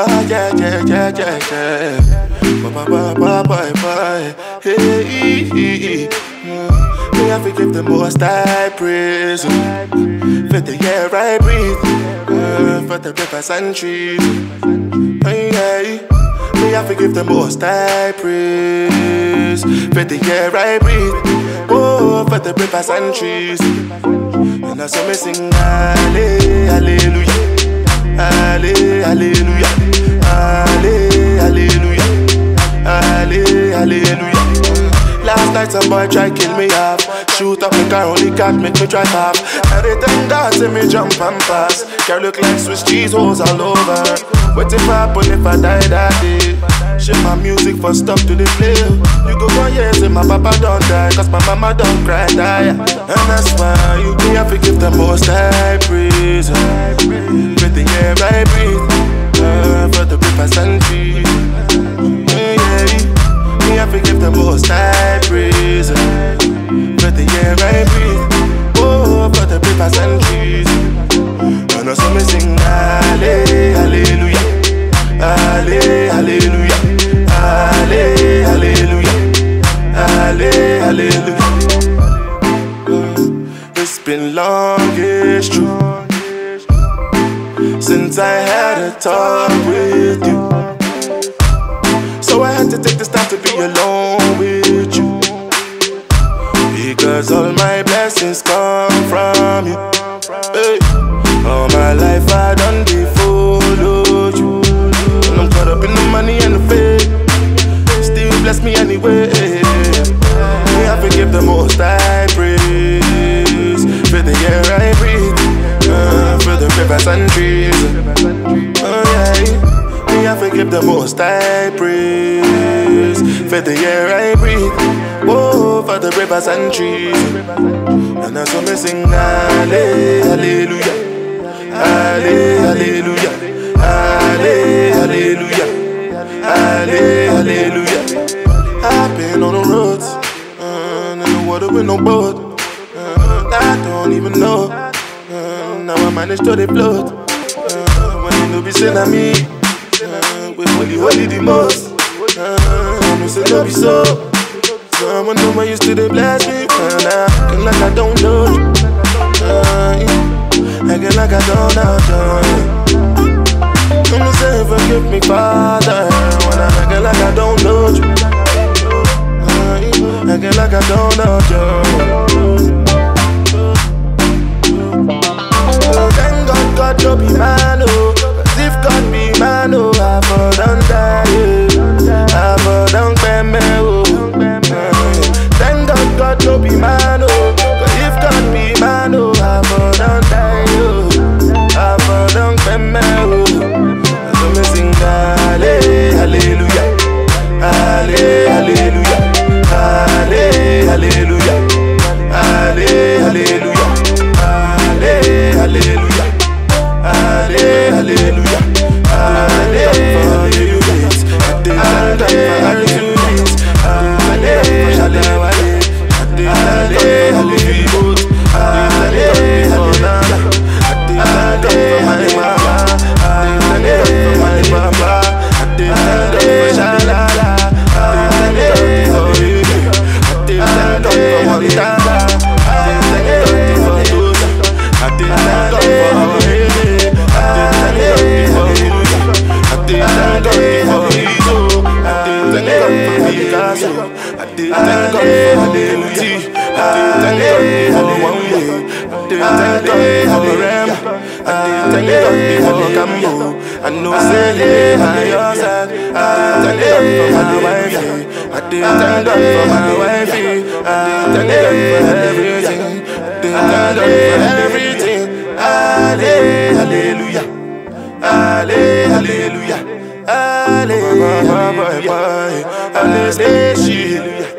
Ah, yeah, yeah, yeah, yeah, yeah. Ba ba ba ba ba. Hey, may I forgive the most I praise. Let the air I breathe. For the rivers and trees. May I forgive the most I praise. Let the air I breathe. Oh, for the rivers and trees. And I saw me sing hallelujah. Allez, alléluia, allez, alléluia, allez, alléluia. Last night some boy try kill me off. Shoot up my car, only can't make me drive off. Everything that see me jump and pass. Girl look like Swiss cheese holes all over. What if I happen if I die that day? Shit my music for stop to the play. You go for years and my papa don't die. Cause my mama don't cry, die. And that's why you be happy, give the most high praise. The air I breathe, for the rivers and trees. Me I forgive the most I praise. For the air I breathe, oh, for the rivers and trees. And also me sing hallelujah, hallelujah, hallelujah, hallelujah. It's been long, it's true, since I had a talk with you. So I had to take this time to be alone with you, because all my blessings come from you. Hey. All my life I done they follow you, and I'm caught up in the money and the fame. Still bless me anyway. May I forgive the most I praise. For the air I breathe, for the rivers and trees. Oh yeah, me I forgive the most I praise. For the air I breathe, oh, for the rivers and trees. And that's what me sing hallelujah, hallelujah, hallelujah, hallelujah. I've been on the roads, and in the water with no boat. I don't even know now I manage to float. When you know be sin at me, we holy the most. No say no be so. Someone know my used to they bless me, and I can like I don't know. I can like I don't know. Come say forgive me, Father, when I can like I don't know you. I can like I don't know you. God no be man, oh. Cause if God be man, oh, I for don't die, yeah. I for don't me, oh. Thank God, God no be man, oh. Cause if God be man, oh, I for don't die, oh. I for don't me, oh. So me sing hallelujah, hallelujah, hallelujah, hallelujah, hallelujah. Hallelujah, hallelujah, I know say I yourself. Thank God for my wife. I did thank God for my wife. I thank God for everything. Thank God for everything. Hallelujah, hallelujah, hallelujah, hallelujah.